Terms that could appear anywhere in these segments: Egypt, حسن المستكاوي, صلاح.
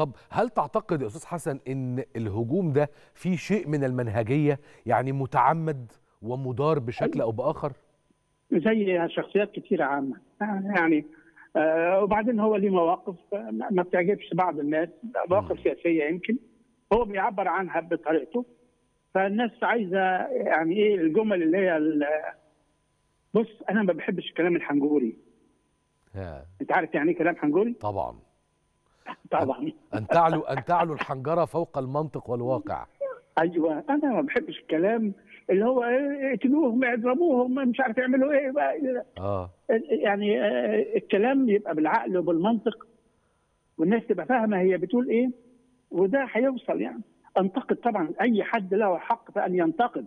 طب هل تعتقد يا أستاذ حسن أن الهجوم ده فيه شيء من المنهجية، يعني متعمد ومدار بشكل أو بآخر؟ زي شخصيات كتيرة عامة يعني وبعدين هو ليه مواقف ما بتعجبش بعض الناس، مواقف سياسية يمكن هو بيعبر عنها بطريقته، فالناس عايزة يعني إيه الجمل اللي هي بص أنا ما بحبش الكلام الحنجوري. أنت عارف يعني إيه كلام حنجوري؟ طبعا طبعا أن تعلو الحنجرة فوق المنطق والواقع. أيوه أنا ما بحبش الكلام اللي هو اقتلوهم اضربوهم مش عارف يعملوا ايه بقى. يعني الكلام يبقى بالعقل وبالمنطق والناس تبقى فاهمه هي بتقول ايه، وده هيوصل. يعني انتقد طبعا، اي حد له حق في ان ينتقد،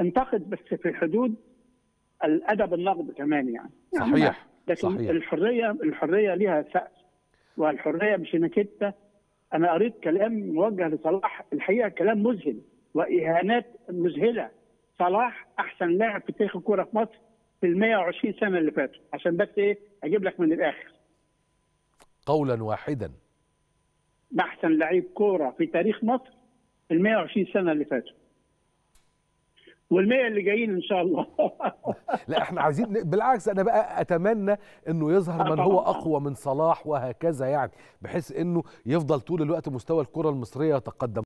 انتقد بس في حدود الادب النقد كمان يعني. صحيح، لكن صحيح. الحريه ليها سقف، والحريه مش انك انت. انا قريت كلام موجه لصلاح، الحقيقه كلام مذهل واهانات مذهله. صلاح احسن لاعب في تاريخ الكوره في مصر في ال 120 سنه اللي فاتوا، عشان بس ايه اجيب لك من الاخر قولا واحدا، ده احسن لعيب كوره في تاريخ مصر في ال 120 سنه اللي فاتوا وال100 اللي جايين ان شاء الله. لا احنا عايزين بالعكس، انا بقى اتمنى انه يظهر من هو اقوى من صلاح وهكذا، يعني بحيث انه يفضل طول الوقت مستوى الكوره المصريه يتقدم.